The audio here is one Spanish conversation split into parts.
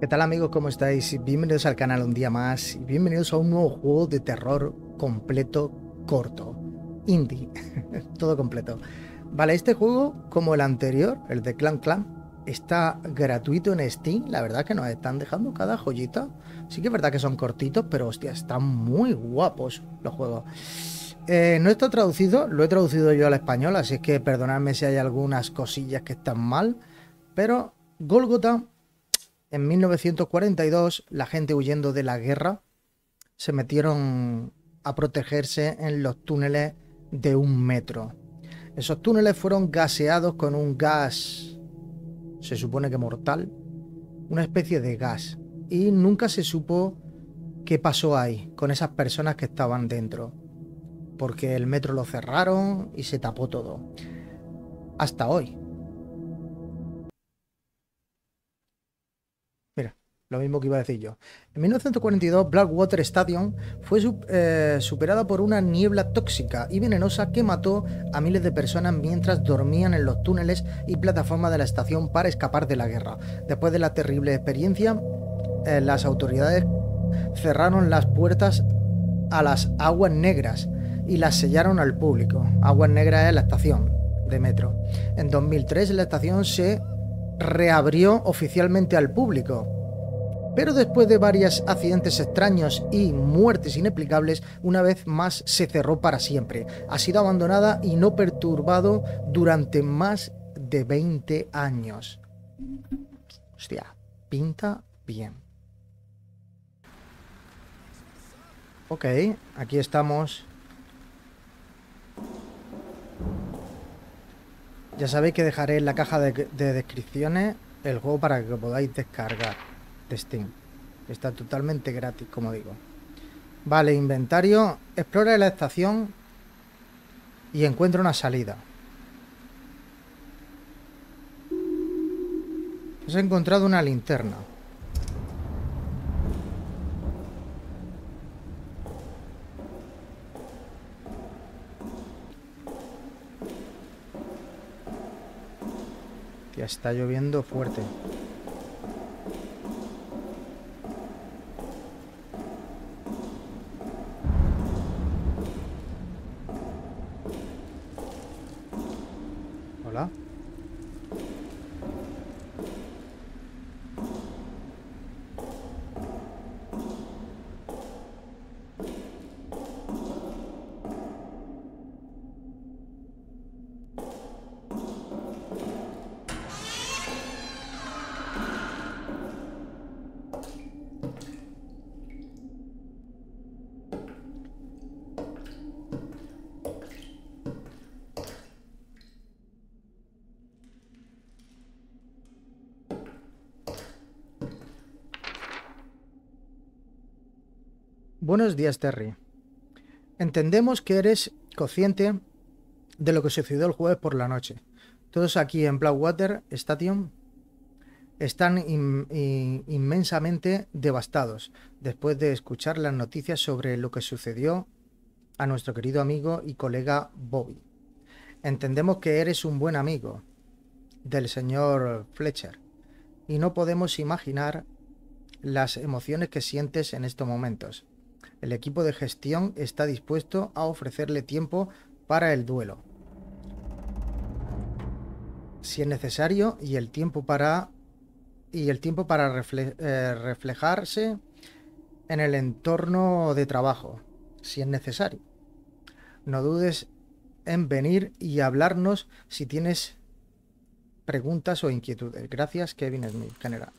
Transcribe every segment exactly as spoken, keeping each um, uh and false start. ¿Qué tal amigos? ¿Cómo estáis? Bienvenidos al canal un día más y bienvenidos a un nuevo juego de terror completo, corto, indie, todo completo. Vale, este juego, como el anterior, el de Clan Clan, está gratuito en Steam. La verdad que nos están dejando cada joyita. Sí que es verdad que son cortitos, pero hostia, están muy guapos los juegos. Eh, no está traducido, lo he traducido yo al español, así es que perdonadme si hay algunas cosillas que están mal, pero Golgotha... En mil novecientos cuarenta y dos, la gente huyendo de la guerra se metieron a protegerse en los túneles de un metro. Esos túneles fueron gaseados con un gas, se supone que mortal, una especie de gas. Y nunca se supo qué pasó ahí con esas personas que estaban dentro, porque el metro lo cerraron y se tapó todo. Hasta hoy. Lo mismo que iba a decir yo. En mil novecientos cuarenta y dos, Blackwater Stadium fue eh, superada por una niebla tóxica y venenosa que mató a miles de personas mientras dormían en los túneles y plataformas de la estación para escapar de la guerra. Después de la terrible experiencia, eh, las autoridades cerraron las puertas a las aguas negras y las sellaron al público. Aguas negras es la estación de metro. En dos mil tres, la estación se reabrió oficialmente al público. Pero después de varios accidentes extraños y muertes inexplicables, una vez más se cerró para siempre. Ha sido abandonada y no perturbado durante más de veinte años. Hostia, pinta bien. Ok, aquí estamos. Ya sabéis que dejaré en la caja de, de descripciones el juego para que lo podáis descargar. De Steam. Está totalmente gratis, como digo. Vale, inventario. Explora la estación y encuentra una salida. Has encontrado una linterna. Ya está lloviendo fuerte. Buenos días, Terry. Entendemos que eres consciente de lo que sucedió el jueves por la noche. Todos aquí en Blackwater Stadium están in, in, inmensamente devastados después de escuchar las noticias sobre lo que sucedió a nuestro querido amigo y colega Bobby. Entendemos que eres un buen amigo del señor Fletcher y no podemos imaginar las emociones que sientes en estos momentos. El equipo de gestión está dispuesto a ofrecerle tiempo para el duelo, si es necesario, y el tiempo para, y el tiempo para refle, eh, reflejarse en el entorno de trabajo, si es necesario. No dudes en venir y hablarnos si tienes preguntas o inquietudes. Gracias, Kevin Smith, general.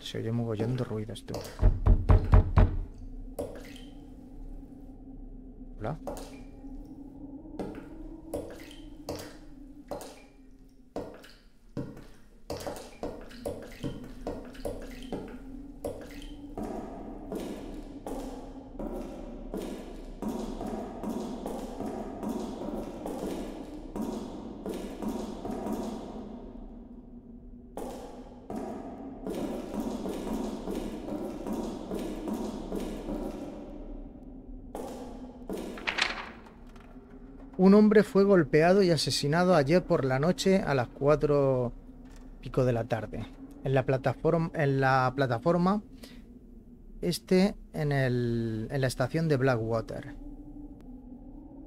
Se oye mogollón de ruido esto. Hola. Un hombre fue golpeado y asesinado ayer por la noche a las cuatro pico de la tarde. En la plataforma, en la plataforma este en, el, en la estación de Blackwater.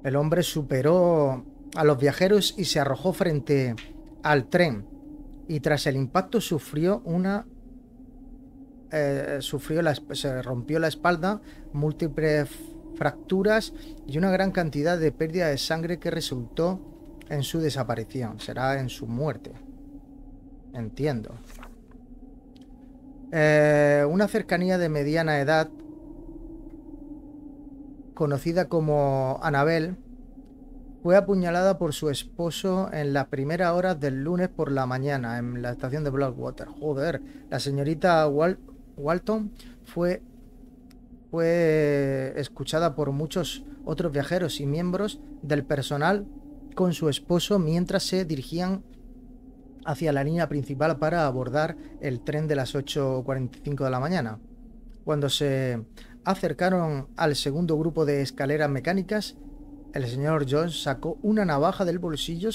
El hombre superó a los viajeros y se arrojó frente al tren. Y tras el impacto sufrió una... Eh, sufrió la, se rompió la espalda, múltiples fracturas y una gran cantidad de pérdida de sangre que resultó en su desaparición. Será en su muerte. Entiendo. Eh, una cercanía de mediana edad, conocida como Annabel, fue apuñalada por su esposo en las primeras horas del lunes por la mañana en la estación de Blackwater. Joder, la señorita Wal- Walton fue, fue escuchada por muchos otros viajeros y miembros del personal con su esposo mientras se dirigían hacia la línea principal para abordar el tren de las ocho cuarenta y cinco de la mañana. Cuando se acercaron al segundo grupo de escaleras mecánicas, el señor Jones sacó una navaja del bolsillo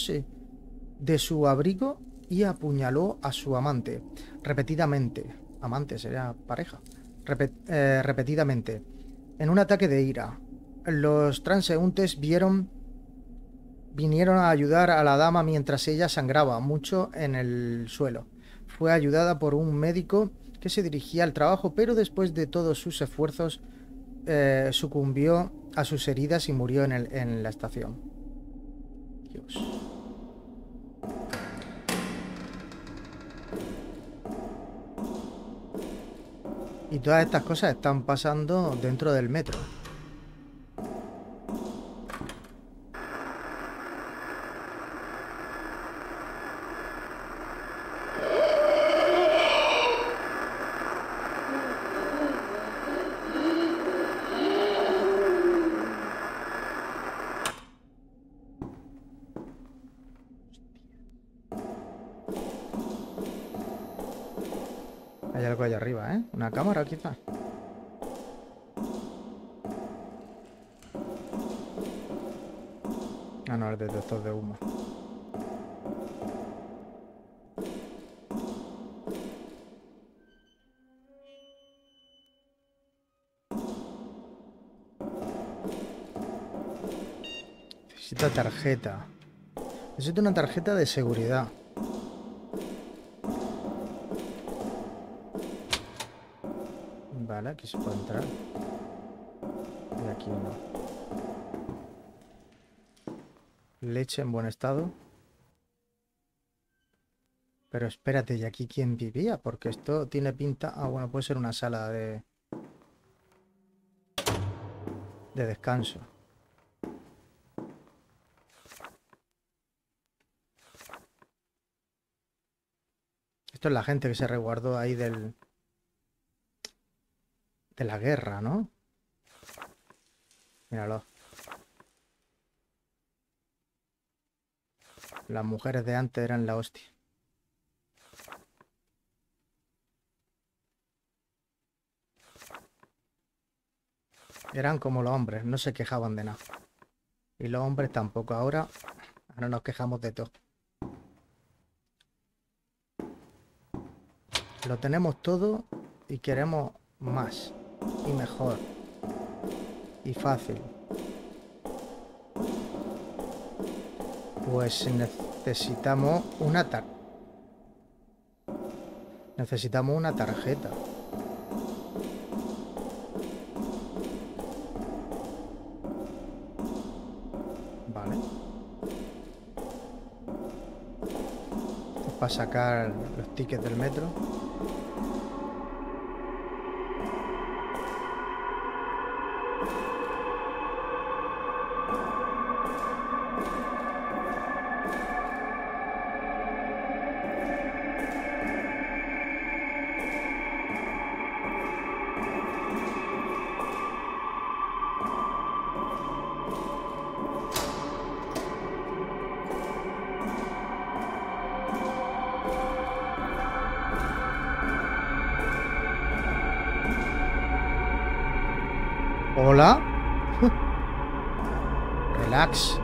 de su abrigo y apuñaló a su amante repetidamente. Amante sería pareja. Repet, eh, repetidamente. En un ataque de ira, los transeúntes vieron vinieron a ayudar a la dama mientras ella sangraba mucho en el suelo. Fue ayudada por un médico que se dirigía al trabajo, pero después de todos sus esfuerzos eh, sucumbió a sus heridas y murió en, el, en la estación. Dios. Y todas estas cosas están pasando dentro del metro. Una cámara, quizás. Ah, no, el detector de humo. Necesito tarjeta. Necesito una tarjeta de seguridad. Vale, aquí se puede entrar. Y aquí no. Leche en buen estado. Pero espérate, ¿y aquí quién vivía? Porque esto tiene pinta... Ah, bueno, puede ser una sala de... de descanso. Esto es la gente que se resguardó ahí del... de la guerra, ¿no? Míralo. Las mujeres de antes eran la hostia. Eran como los hombres, no se quejaban de nada. Y los hombres tampoco. Ahora, ahora nos quejamos de todo. Lo tenemos todo y queremos más. Y mejor. Y fácil. Pues necesitamos una tar... Necesitamos una tarjeta. Vale. Esto es para sacar los tickets del metro. Hola. Relax.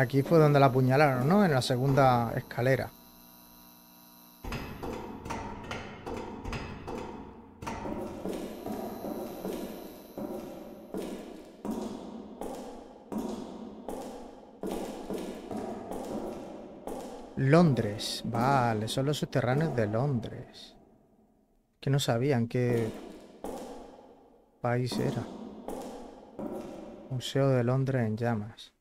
Aquí fue donde la apuñalaron, ¿no? En la segunda escalera. Londres. Vale, son los subterráneos de Londres. Que no sabían qué país era. Museo de Londres en llamas.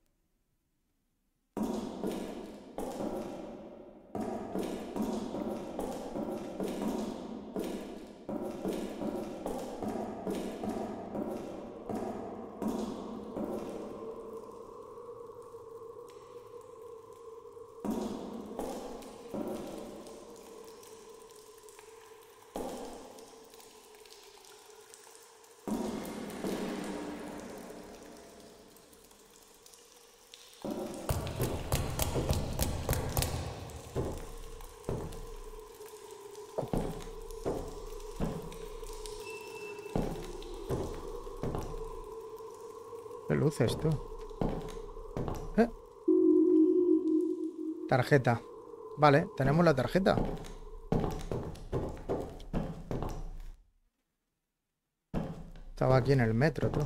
Luces, tú. ¿Eh? Tarjeta. Vale, tenemos la tarjeta. Estaba aquí en el metro, tú.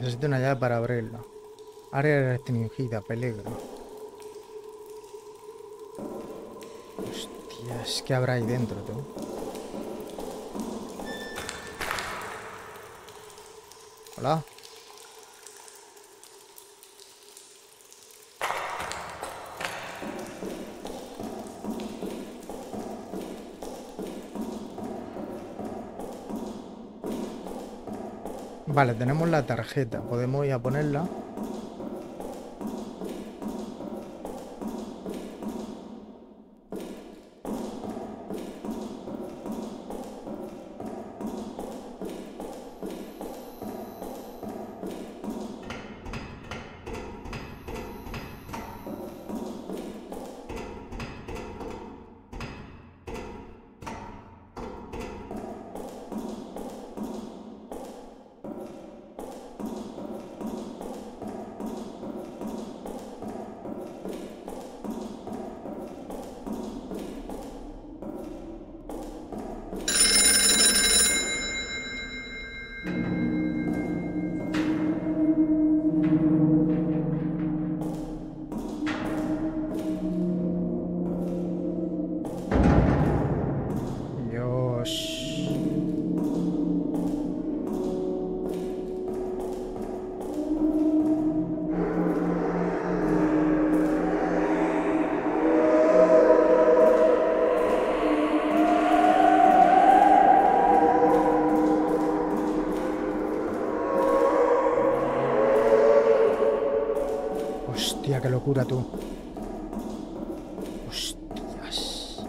Necesito una llave para abrirla. Área restringida, peligro. Hostias, ¿qué habrá ahí dentro, tú? Hola. Vale, tenemos la tarjeta. Podemos ir a ponerla. ¡Qué locura, tú! ¡Hostias!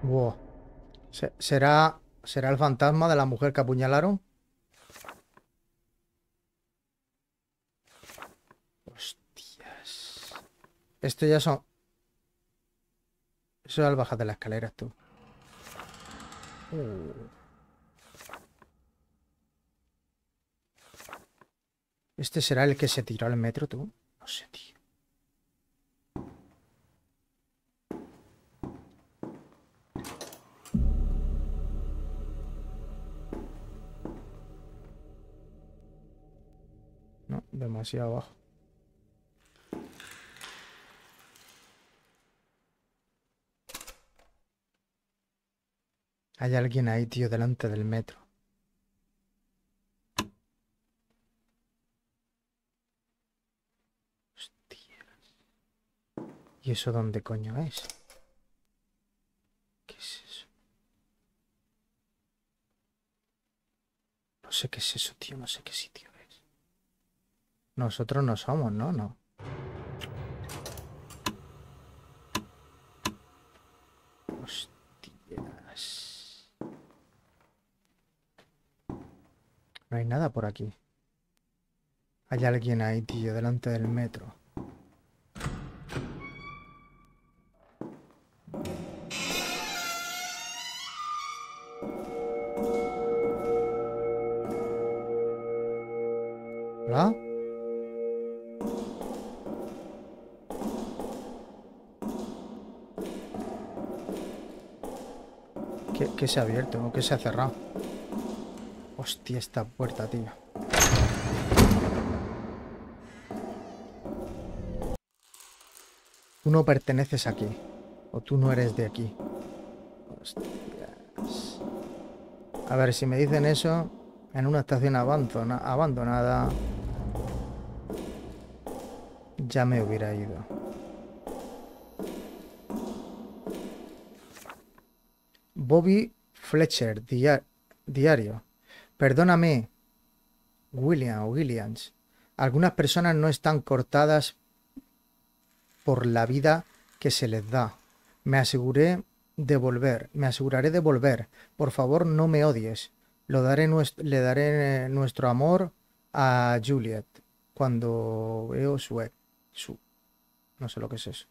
Wow. ¿Será, será el fantasma de la mujer que apuñalaron? Hostias. Esto ya son... Eso es al bajar de la escalera, tú. Uh. ¿Este será el que se tiró al metro, tú? No sé, tío. No, demasiado abajo. Hay alguien ahí, tío, delante del metro. ¿Y eso dónde coño es? ¿Qué es eso? No sé qué es eso, tío. No sé qué sitio es. Nosotros no somos, ¿no? No. Hostias. No hay nada por aquí. Hay alguien ahí, tío, delante del metro. ¿Qué se ha abierto o qué se ha cerrado? Hostia, esta puerta, tío. Tú no perteneces aquí. O tú no eres de aquí. Hostias. A ver, si me dicen eso... En una estación abandona, abandonada... Ya me hubiera ido. Bobby Fletcher, dia diario. Perdóname, William Williams. Algunas personas no están cortadas por la vida que se les da. Me aseguré de volver. Me aseguraré de volver. Por favor, no me odies. Lo daré le daré nuestro amor a Juliet cuando veo su... E su no sé lo que es eso.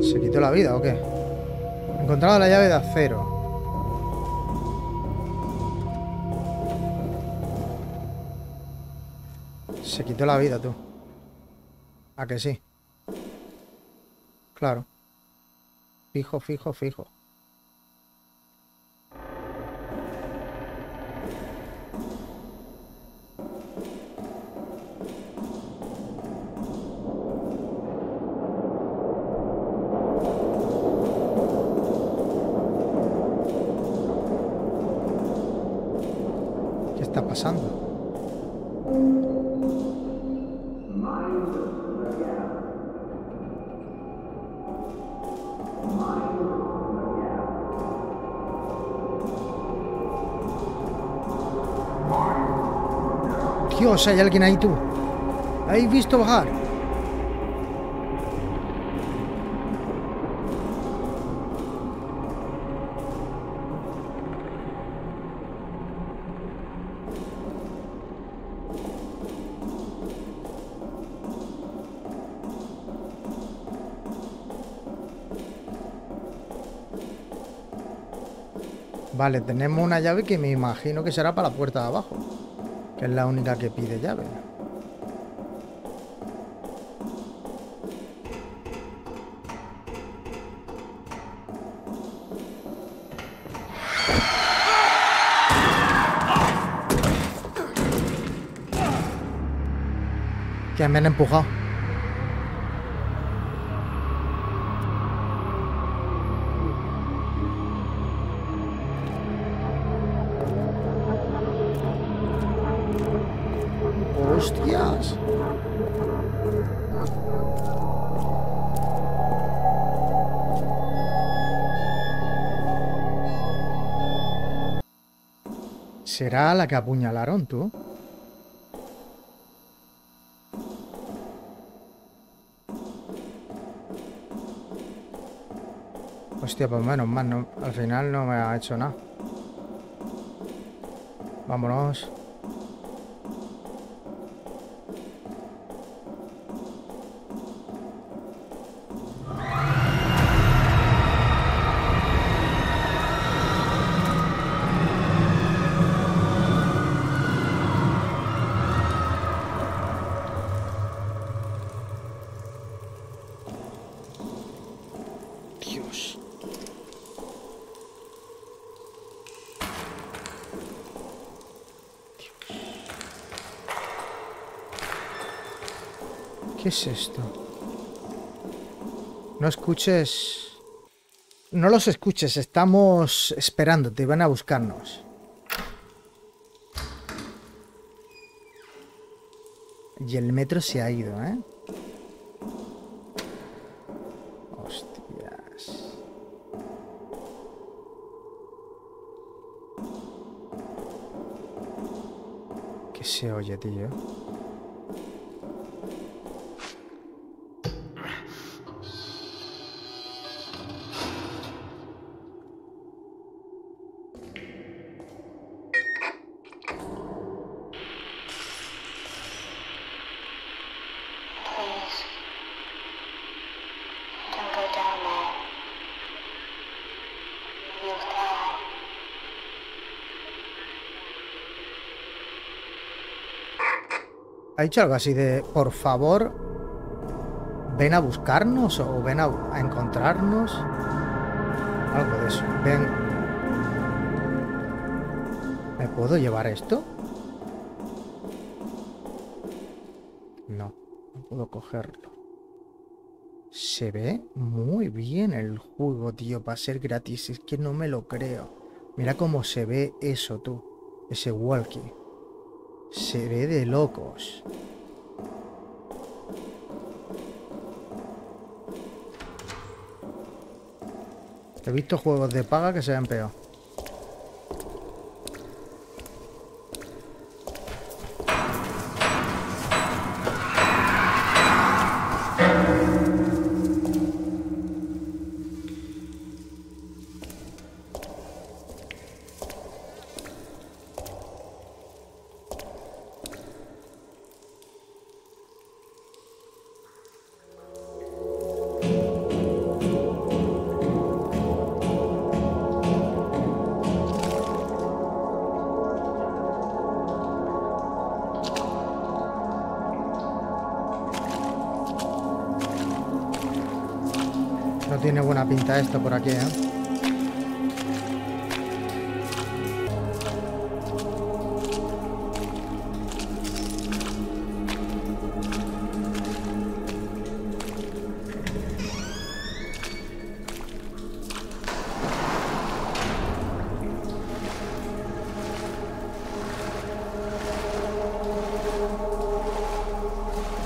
¿Se quitó la vida o qué? He encontrado la llave de acero. Se quitó la vida, tú. ¿A que sí? Claro. Fijo, fijo, fijo. Dios, hay alguien ahí, tú. ¿Habéis visto bajar? Vale, tenemos una llave que me imagino que será para la puerta de abajo. Que es la única que pide llave. Que me han empujado. ¿Será la que apuñalaron, tú? Hostia, pues menos mal, no, al final no me ha hecho nada. Vámonos. ¿Qué es esto? No escuches... No los escuches, estamos esperándote, van a buscarnos. Y el metro se ha ido, ¿eh? Hostias. ¿Qué se oye, tío? ¿Ha dicho algo así de, por favor, ven a buscarnos o ven a, a encontrarnos? Algo de eso. Ven. ¿Me puedo llevar esto? No, no puedo cogerlo. Se ve muy bien el juego, tío, para ser gratis. Es que no me lo creo. Mira cómo se ve eso, tú. Ese walkie. Se ve de locos. He visto juegos de paga que se ven peor. Tiene buena pinta esto por aquí, ¿eh?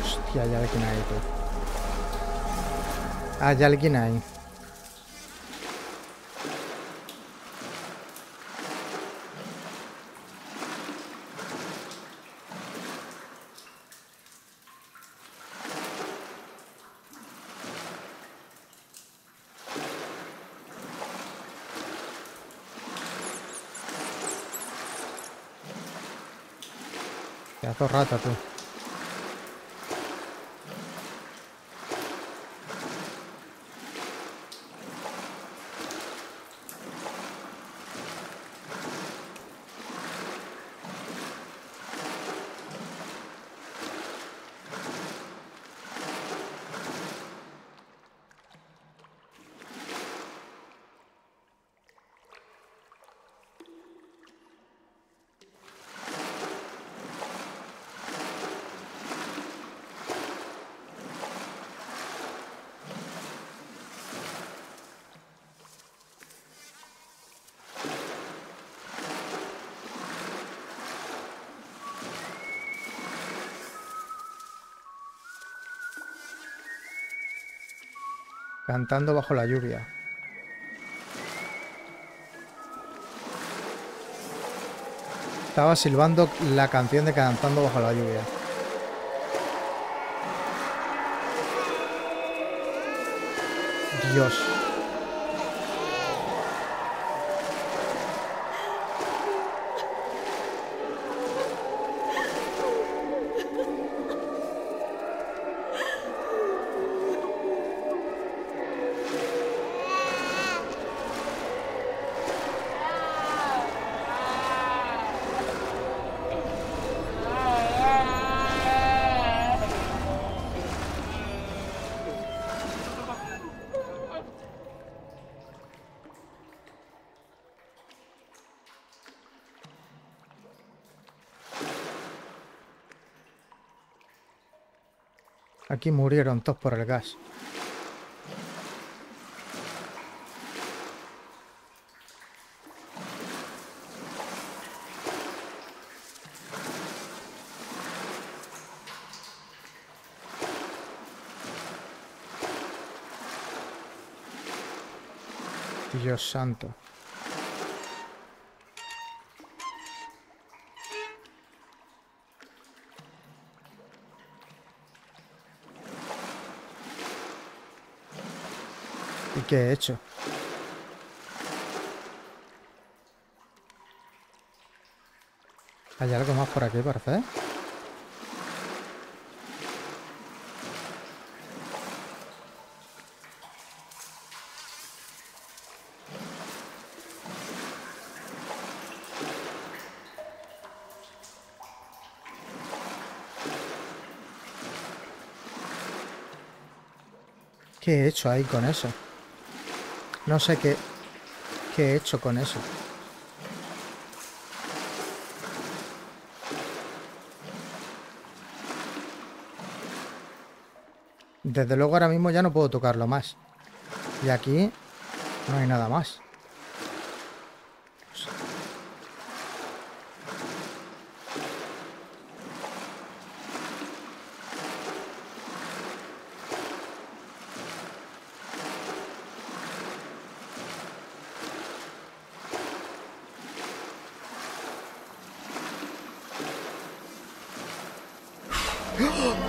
Hostia, ya de quién hay tú. Ah, ya alguien hay. Pedazo rata, tú. Cantando bajo la lluvia. Estaba silbando la canción de Cantando bajo la lluvia. Dios. Aquí murieron todos por el gas. Dios santo. ¿Y qué he hecho? ¿Hay algo más por aquí, parece? ¿Qué he hecho ahí con eso? No sé qué, qué he hecho con eso. Desde luego ahora mismo ya no puedo tocarlo más. Y aquí no hay nada más.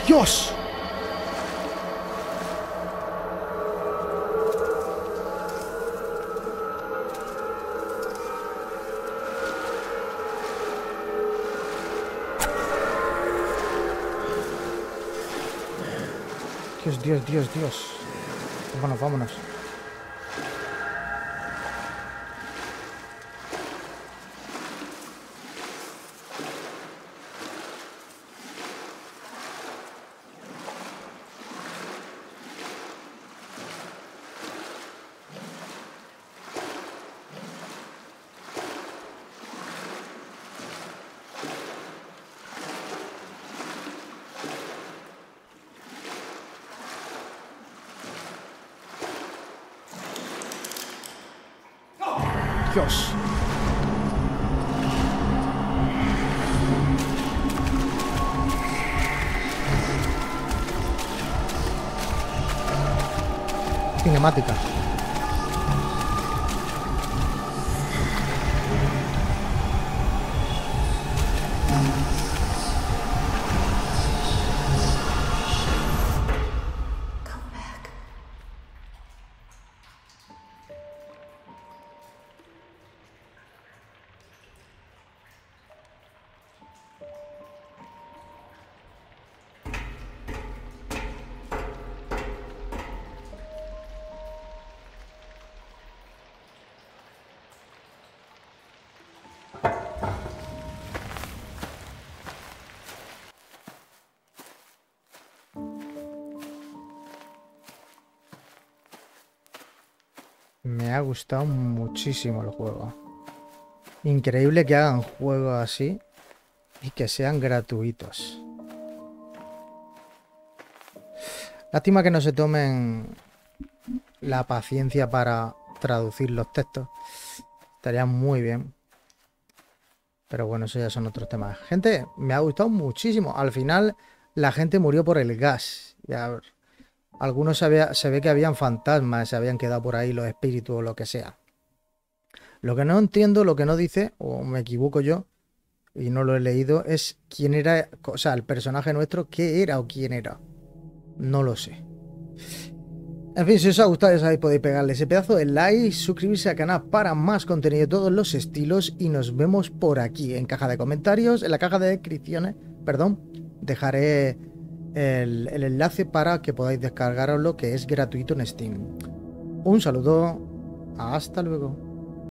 ¡Dios! Dios, Dios, Dios, Dios. Bueno, vámonos. Dios. Cinemática. Me ha gustado muchísimo el juego. Increíble que hagan juegos así y que sean gratuitos. Lástima que no se tomen la paciencia para traducir los textos. Estaría muy bien. Pero bueno, eso ya son otros temas. Gente, me ha gustado muchísimo. Al final la gente murió por el gas. Ya ver. Algunos se, había, se ve que habían fantasmas, se habían quedado por ahí los espíritus o lo que sea. Lo que no entiendo, lo que no dice, o me equivoco yo, y no lo he leído, es quién era, o sea, el personaje nuestro, qué era o quién era. No lo sé. En fin, si os ha gustado, ya sabéis, podéis pegarle ese pedazo de like, suscribirse al canal para más contenido de todos los estilos, y nos vemos por aquí, en caja de comentarios, en la caja de descripciones, perdón, dejaré... El, el enlace para que podáis descargaros lo que es gratuito en Steam. Un saludo, hasta luego.